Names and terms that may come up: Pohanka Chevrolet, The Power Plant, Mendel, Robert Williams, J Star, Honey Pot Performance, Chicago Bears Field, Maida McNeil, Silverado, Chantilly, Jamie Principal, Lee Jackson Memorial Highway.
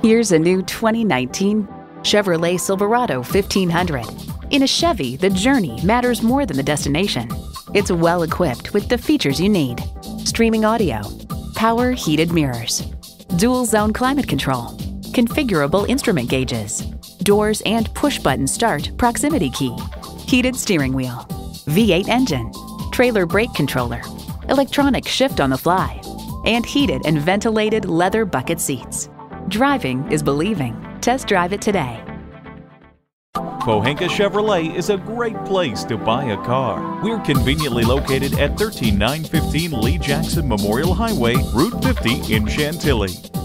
Here's a new 2019 Chevrolet Silverado 1500. In a Chevy, the journey matters more than the destination. It's well equipped with the features you need: streaming audio, power heated mirrors, dual zone climate control, configurable instrument gauges, doors and push button start proximity key, heated steering wheel, V8 engine, trailer brake controller, electronic shift on the fly, and heated and ventilated leather bucket seats. Driving is believing. Test drive it today. Pohanka Chevrolet is a great place to buy a car. We're conveniently located at 13915 Lee Jackson Memorial Highway, Route 50 in Chantilly.